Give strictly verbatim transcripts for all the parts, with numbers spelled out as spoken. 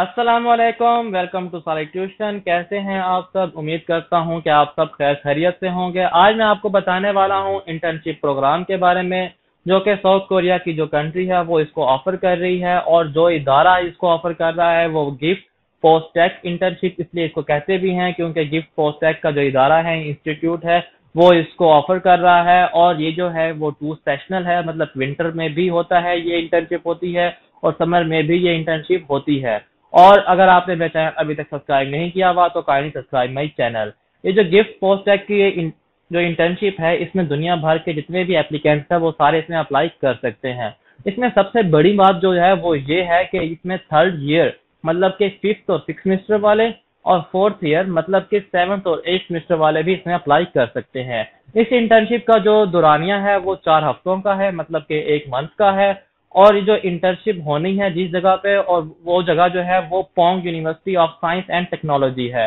अस्सलामुअलैकुम, welcome to Salik tuition. कैसे हैं आप सब? उम्मीद करता हूं कि आप सब खैर खैरियत से होंगे। आज मैं आपको बताने वाला हूं इंटर्नशिप प्रोग्राम के बारे में, जो कि साउथ कोरिया की जो कंट्री है वो इसको ऑफर कर रही है, और जो इदारा इसको ऑफर कर रहा है वो गिफ्ट पोस्टेच इंटर्नशिप, इसलिए इसको कहते भी हैं क्योंकि गिफ्ट पोस्टेच का जो इदारा है, इंस्टीट्यूट है, वो इसको ऑफर कर रहा है। और ये जो है वो टू सेशनल है, मतलब विंटर में भी होता है ये इंटर्नशिप होती है और समर में भी ये इंटर्नशिप होती है। और अगर आपने मेरा चैनल अभी तक सब्सक्राइब नहीं किया हुआ तो काइंडली सब्सक्राइब माई चैनल। ये जो गिफ्ट पोस्टेच की इन, जो इंटर्नशिप है, इसमें दुनिया भर के जितने भी एप्लीकेंट्स हैं वो सारे इसमें अप्लाई कर सकते हैं। इसमें सबसे बड़ी बात जो है वो ये है कि इसमें थर्ड ईयर मतलब के फिफ्थ और सिक्स सेमेस्टर वाले और फोर्थ ईयर मतलब के सेवन्थ और एट सेमेस्टर वाले भी इसमें अप्लाई कर सकते हैं। इस इंटर्नशिप का जो दुरानिया है वो चार हफ्तों का है, मतलब के एक मंथ का है। और ये जो इंटर्नशिप होनी है जिस जगह पे, और वो जगह जो है वो Pohang university of science and technology है।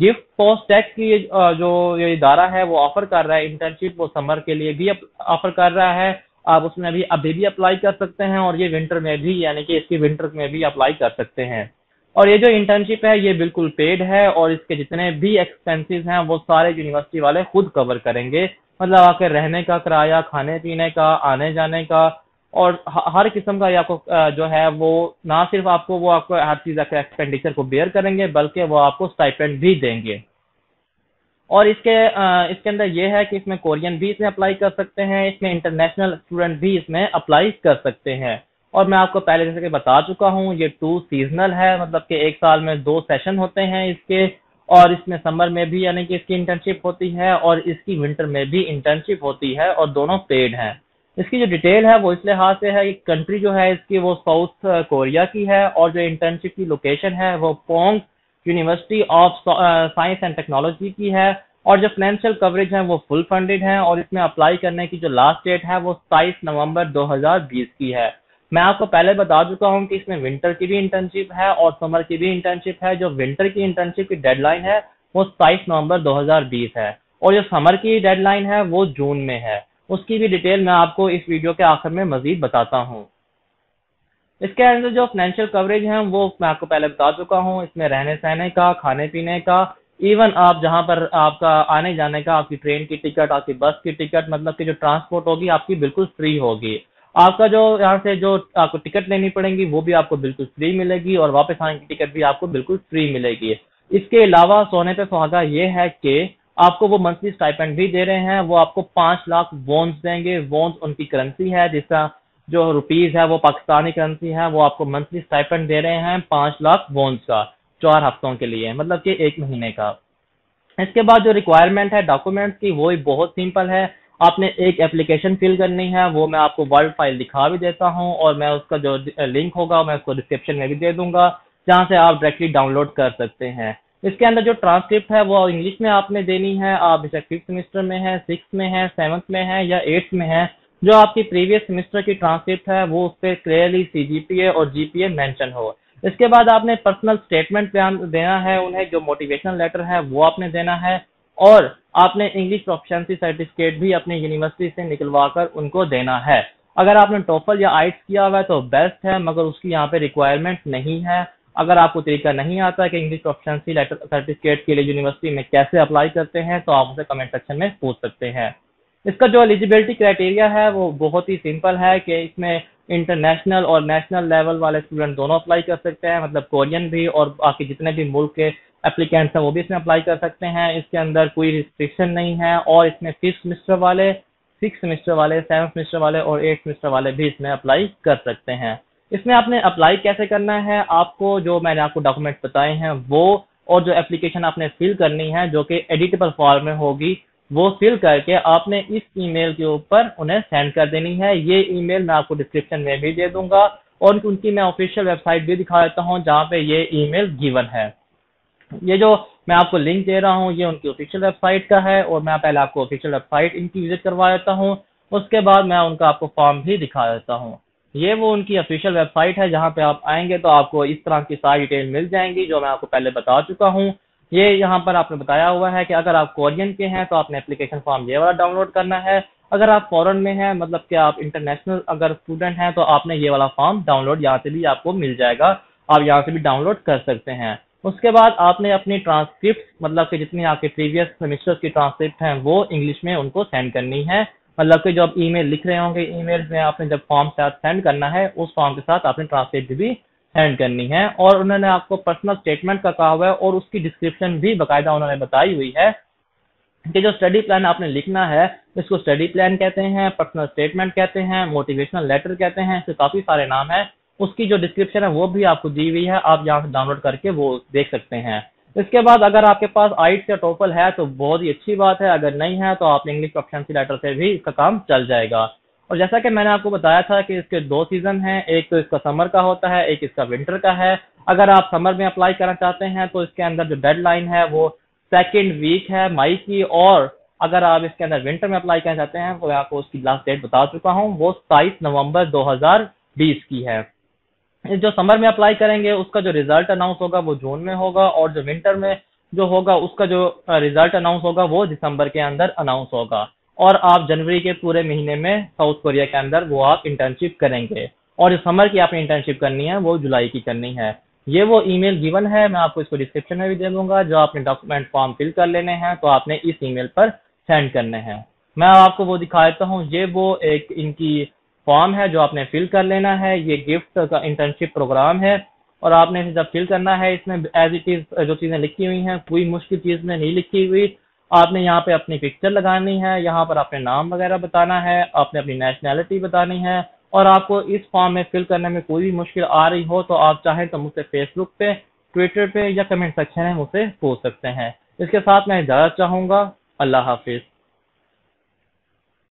गिफ्ट पोस्टेच की जो ये इदारा है वो ऑफर कर रहा है इंटर्नशिप, वो समर के लिए भी ऑफर कर रहा है। आप उसमें अभी अभी भी अप्लाई कर सकते हैं, और ये विंटर में भी, यानी कि इसकी विंटर में भी अप्लाई कर सकते हैं। और ये जो इंटर्नशिप है ये बिल्कुल पेड है, और इसके जितने भी एक्सपेंसेस हैं वो सारे यूनिवर्सिटी वाले खुद कवर करेंगे, मतलब आपके रहने का किराया, खाने पीने का, आने जाने का, और हर किस्म का ये आपको जो है वो ना सिर्फ आपको वो आपको हर चीज का एक्सपेंडिचर को बेयर करेंगे, बल्कि वो आपको स्टाइपेंड भी देंगे। और इसके इसके अंदर ये है कि इसमें कोरियन भी इसमें अप्लाई कर सकते हैं, इसमें इंटरनेशनल स्टूडेंट भी इसमें अप्लाई कर सकते हैं। और मैं आपको पहले जैसे कि बता चुका हूँ ये टू सीजनल है, मतलब कि एक साल में दो सेशन होते हैं इसके, और इसमें समर में भी यानी कि इसकी इंटर्नशिप होती है और इसकी विंटर में भी इंटर्नशिप होती है, और दोनों पेड हैं। इसकी जो डिटेल है वो इस लिहाज से है कि कंट्री जो है इसकी वो साउथ कोरिया की है, और जो इंटर्नशिप की लोकेशन है वो Pohang university of science and technology की है, और जो फाइनेंशियल कवरेज है वो फुल फंडेड है, और इसमें अप्लाई करने की जो लास्ट डेट है वो सत्ताईस नवंबर दो हज़ार बीस की है। मैं आपको पहले बता चुका हूँ कि इसमें विंटर की भी इंटर्नशिप है और समर की भी इंटर्नशिप है। जो विंटर की इंटर्नशिप की डेडलाइन है वो सत्ताईस नवंबर दो हज़ार बीस है, और जो समर की डेडलाइन है वो जून में है। उसकी भी डिटेल मैं आपको इस वीडियो के आखिर में मजीद बताता हूँ। इसके अंदर जो फाइनेंशियल कवरेज है वो मैं आपको पहले बता चुका हूँ, इसमें रहने सहने का, खाने पीने का, इवन आप जहाँ पर आपका आने जाने का, आपकी ट्रेन की टिकट, आपकी बस की टिकट, मतलब कि जो ट्रांसपोर्ट होगी आपकी बिल्कुल फ्री होगी। आपका जो यहाँ से जो आपको टिकट लेनी पड़ेगी वो भी आपको बिल्कुल फ्री मिलेगी, और वापस आने की टिकट भी आपको बिल्कुल फ्री मिलेगी। इसके अलावा सोने पे सुहागा ये है कि आपको वो मंथली स्टाइपेंड भी दे रहे हैं, वो आपको पांच लाख वोन्स देंगे। वोन्स उनकी करेंसी है, जिसका जो रुपीज है वो पाकिस्तानी करेंसी है, वो आपको मंथली स्टाइपेंड दे रहे हैं पांच लाख वोन्स का, चार हफ्तों के लिए, मतलब कि एक महीने का। इसके बाद जो रिक्वायरमेंट है डॉक्यूमेंट की वो बहुत सिंपल है। आपने एक एप्लीकेशन फिल करनी है, वो मैं आपको वर्ड फाइल दिखा भी देता हूँ, और मैं उसका जो लिंक होगा मैं उसको डिस्क्रिप्शन में भी दे दूंगा, जहाँ से आप डायरेक्टली डाउनलोड कर सकते हैं। इसके अंदर जो ट्रांसक्रिप्ट है वो इंग्लिश में आपने देनी है, आप इसे फिफ्थ सेमेस्टर में है, सिक्स में है, सेवन्थ में है या एट्थ में है, जो आपकी प्रीवियस सेमेस्टर की ट्रांसक्रिप्ट है वो उस पर clearly see G P A और जी पी ए मेंशन हो। इसके बाद आपने पर्सनल स्टेटमेंट देना है उन्हें, जो मोटिवेशनल लेटर है वो आपने देना है, और आपने इंग्लिश प्रोफिशेंसी सर्टिफिकेट भी अपनी यूनिवर्सिटी से निकलवा कर उनको देना है। अगर आपने टोफल या आइट्स किया हुआ है तो बेस्ट है, मगर उसकी यहाँ पे रिक्वायरमेंट नहीं है। अगर आपको तरीका नहीं आता कि इंग्लिश प्रोफिशेंसी लेटर सर्टिफिकेट के लिए यूनिवर्सिटी में कैसे अप्लाई करते हैं, तो आप उसे कमेंट सेक्शन में पूछ सकते हैं। इसका जो एलिजिबिलिटी क्राइटेरिया है वो बहुत ही सिंपल है कि इसमें इंटरनेशनल और नेशनल लेवल वाले स्टूडेंट दोनों अप्लाई कर सकते हैं, मतलब कोरियन भी और बाकी जितने भी मुल्क के एप्लीकेंट्स हैं वो भी इसमें अप्लाई कर सकते हैं। इसके अंदर कोई रिस्ट्रिक्शन नहीं है, और इसमें फिफ्थ सेमेस्टर वाले, सिक्स सेमेस्टर वाले, सेवन सेमेस्टर वाले और एट सेमेस्टर वाले भी इसमें अप्लाई कर सकते हैं। इसमें आपने अप्लाई कैसे करना है, आपको जो मैंने आपको डॉक्यूमेंट बताए हैं वो, और जो एप्लीकेशन आपने फिल करनी है जो कि एडिटेबल फॉर्म में होगी, वो फिल करके आपने इस ईमेल के ऊपर उन्हें सेंड कर देनी है। ये ईमेल मैं आपको डिस्क्रिप्शन में भी दे दूंगा, और उनकी मैं ऑफिशियल वेबसाइट भी दिखा देता हूँ जहाँ पे ये ईमेल गिवन है। ये जो मैं आपको लिंक दे रहा हूँ ये उनकी ऑफिशियल वेबसाइट का है, और मैं पहले आपको ऑफिशियल वेबसाइट इनकी विजिट करवा देता हूँ, उसके बाद मैं उनका आपको फॉर्म भी दिखा देता हूँ। ये वो उनकी ऑफिशियल वेबसाइट है, जहाँ पे आप आएंगे तो आपको इस तरह की सारी डिटेल मिल जाएंगी जो मैं आपको पहले बता चुका हूँ। ये यहाँ पर आपने बताया हुआ है कि अगर आप कोरियन के हैं तो आपने एप्लीकेशन फॉर्म ये वाला डाउनलोड करना है, अगर आप फॉरेन में हैं, मतलब कि आप इंटरनेशनल अगर स्टूडेंट हैं, तो आपने ये वाला फॉर्म डाउनलोड यहाँ से भी आपको मिल जाएगा। आप यहाँ से भी डाउनलोड कर सकते हैं। उसके बाद आपने अपनी ट्रांसक्रिप्ट मतलब कि जितनी आपके प्रीवियस सेमेस्टर की ट्रांसक्रिप्ट हैं वो इंग्लिश में उनको सेंड करनी है। मतलब कि जो आप ईमेल लिख रहे होंगे ईमेल में आपने जब फॉर्म के साथ सेंड करना है उस फॉर्म के साथ आपने ट्रांसक्रिप्ट भी सेंड करनी है। और उन्होंने आपको पर्सनल स्टेटमेंट का कहा हुआ है और उसकी डिस्क्रिप्शन भी बाकायदा उन्होंने बताई हुई है कि जो स्टडी प्लान आपने लिखना है इसको स्टडी प्लान कहते हैं, पर्सनल स्टेटमेंट कहते हैं, मोटिवेशनल लेटर कहते हैं, इसके काफी सारे नाम हैं। उसकी जो डिस्क्रिप्शन है वो भी आपको दी हुई है, आप यहाँ से डाउनलोड करके वो देख सकते हैं। इसके बाद अगर आपके पास आइट्स या टोफल है तो बहुत ही अच्छी बात है, अगर नहीं है तो आप इंग्लिश ऑप्शन की लेटर से भी इसका काम चल जाएगा। और जैसा कि मैंने आपको बताया था कि इसके दो सीजन हैं, एक तो इसका समर का होता है, एक इसका विंटर का है। अगर आप समर में अप्लाई करना चाहते हैं तो इसके अंदर जो डेडलाइन है वो सेकेंड वीक है मई की, और अगर आप इसके अंदर विंटर में अप्लाई करना चाहते हैं तो मैं आपको उसकी लास्ट डेट बता चुका हूँ, वो सत्ताईस नवम्बर दो हजार बीस की है। जो समर में अप्लाई करेंगे उसका जो रिजल्ट अनाउंस होगा वो जून में होगा, और जो विंटर में जो होगा उसका जो रिजल्ट अनाउंस होगा वो दिसंबर के अंदर अनाउंस होगा। और आप जनवरी के पूरे महीने में साउथ कोरिया के अंदर वो आप इंटर्नशिप करेंगे, और जो समर की आपने इंटर्नशिप करनी है वो जुलाई की करनी है। ये वो ईमेल गिवन है, मैं आपको इसको डिस्क्रिप्शन में भी दे दूंगा। जो आपने डॉक्यूमेंट फॉर्म फिल कर लेने हैं तो आपने इस ईमेल पर सेंड करने हैं। मैं आपको वो दिखा देता हूँ, ये वो एक इनकी फॉर्म है जो आपने फिल कर लेना है। ये गिफ्ट का इंटर्नशिप प्रोग्राम है और आपने जब फिल करना है इसमें एज इट इज जो चीजें लिखी हुई हैं, कोई मुश्किल चीज में नहीं लिखी हुई। आपने यहाँ पे अपनी पिक्चर लगानी है, यहाँ पर आपने नाम वगैरह बताना है, आपने अपनी नेशनैलिटी बतानी है। और आपको इस फॉर्म में फिल करने में कोई भी मुश्किल आ रही हो तो आप चाहें तो मुझसे फेसबुक पे, ट्विटर पे या कमेंट सेक्शन में मुझसे पूछ सकते हैं। इसके साथ मैं इजाजत चाहूंगा, अल्लाह हाफिज।